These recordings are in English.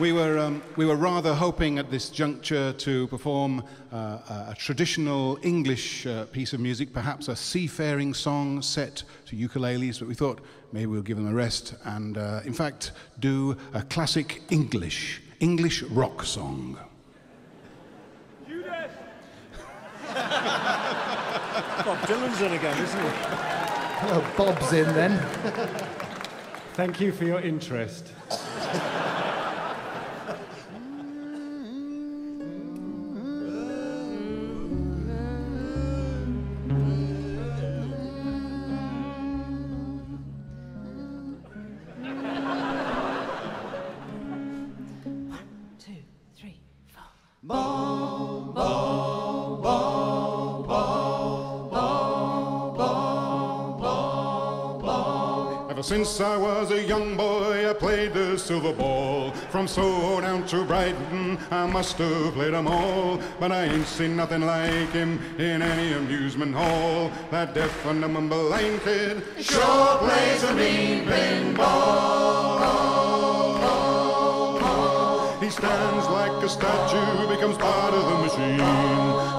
We were rather hoping at this juncture to perform a traditional English piece of music, perhaps a seafaring song set to ukuleles, but we thought maybe we'll give them a rest and, in fact, do a classic English rock song. Judas! Bob Dylan's in again, isn't he? Well, Bob's in then. Thank you for your interest. Since I was a young boy, I played the silver ball. From Soho down to Brighton, I must have played 'em all. But I ain't seen nothing like him in any amusement hall. That deaf and dumb blind kid sure plays a mean pinball. He stands like a statue, becomes part of the machine.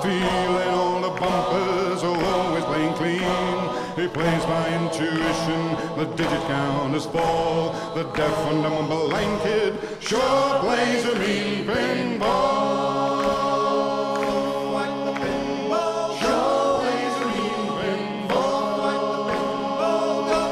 Feeling all the bumpers, always playing clean. He plays by intuition, the digit counters fall. The deaf and dumb blind kid sure plays a mean pinball. Like the pinball, sure plays a mean pinball. Like the pinball go.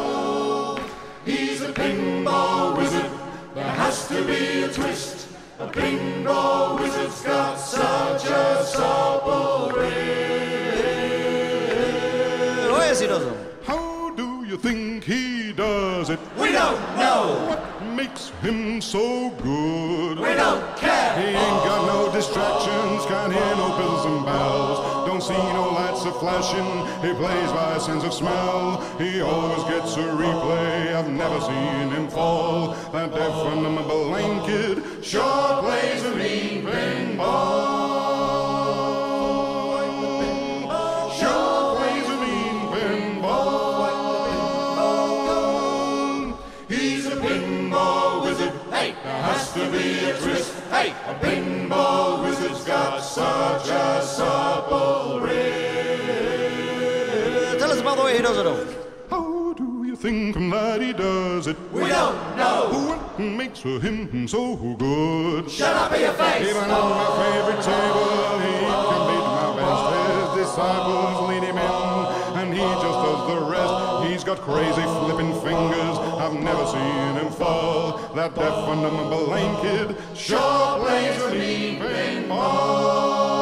He's a pinball wizard, there has to be a twist. A pinball wizard's got such a supple wrist. Or as he does it. How do you think he does it? We don't know. What makes him so good? We don't care. He ain't got no distractions, can't hear no bells and bells. Don't see no lights a flashing, he plays by a sense of smell. He always gets a replay, I've never seen him fall. That deaf and dumb blind kid sure plays a mean pinball. To be a twist, hey! A pinball wizard's got such a supple wrist. Tell us about the way he does it all. How do you think that he does it? We don't know. What makes him so good? Shut up in your face! Even on my favorite table, he can beat my best. His disciples lead him in, and he just does the rest. He's got crazy flipping fingers, I've never seen him fall. That deaf and dumb blind kid sure plays a mean pinball.